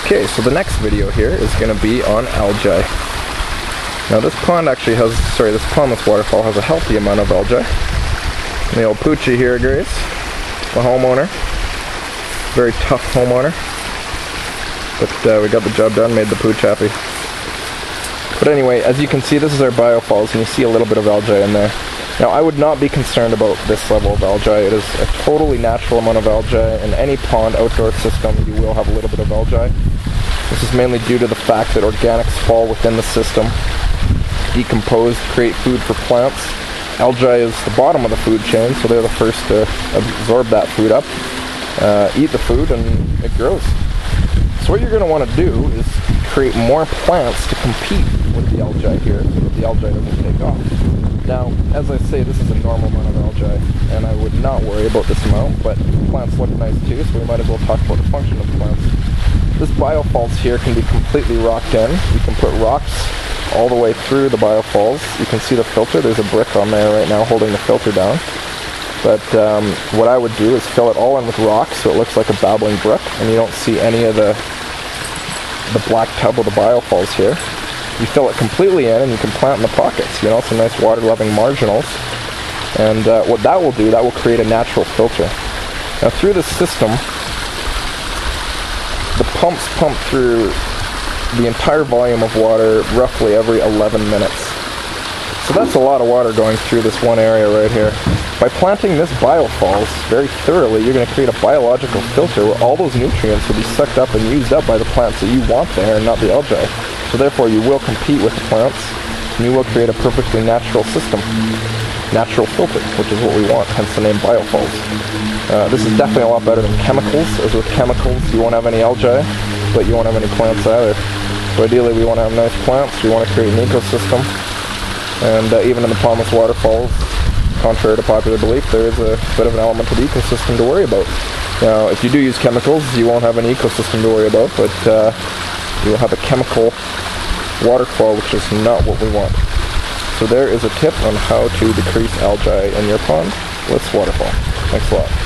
Okay, so the next video here is going to be on algae. Now this pond actually has, sorry, this pond, this waterfall has a healthy amount of algae. And the old Poochie here, Grace, the homeowner, very tough homeowner, but we got the job done, made the Pooch happy. But anyway, as you can see, this is our biofalls, and you see a little bit of algae in there. Now, I would not be concerned about this level of algae. It is a totally natural amount of algae. In any pond outdoor system, you will have a little bit of algae. This is mainly due to the fact that organics fall within the system, decompose, create food for plants. Algae is the bottom of the food chain, so they're the first to absorb that food up, eat the food, and it grows. So what you're going to want to do is create more plants to compete with the algae here, so that the algae doesn't take off. Now, as I say, this is a normal amount of algae, and I would not worry about this amount, but plants look nice too, so we might as well talk about the function of plants. This biofalls here can be completely rocked in. You can put rocks all the way through the biofalls. You can see the filter. There's a brick on there right now holding the filter down. But what I would do is fill it all in with rocks so it looks like a babbling brook, and you don't see any of the black tub of the biofalls here. You fill it completely in, and you can plant in the pockets, you know, some nice water-loving marginals. And what that will do, that will create a natural filter. Now through this system, the pumps pump through the entire volume of water roughly every 11 minutes. So that's a lot of water going through this one area right here. By planting this biofalls very thoroughly, you're going to create a biological filter where all those nutrients will be sucked up and used up by the plants that you want there and not the algae. So therefore you will compete with the plants, and you will create a perfectly natural system, natural filter, which is what we want, hence the name biofalls. This is definitely a lot better than chemicals, as with chemicals you won't have any algae, but you won't have any plants either. So ideally we want to have nice plants, we want to create an ecosystem. And even in the Palmas waterfalls, contrary to popular belief, there is a bit of an element of the ecosystem to worry about. Now, if you do use chemicals, you won't have an ecosystem to worry about, but you'll have a chemical waterfall, which is not what we want. So there is a tip on how to decrease algae in your pond with waterfall. Thanks a lot.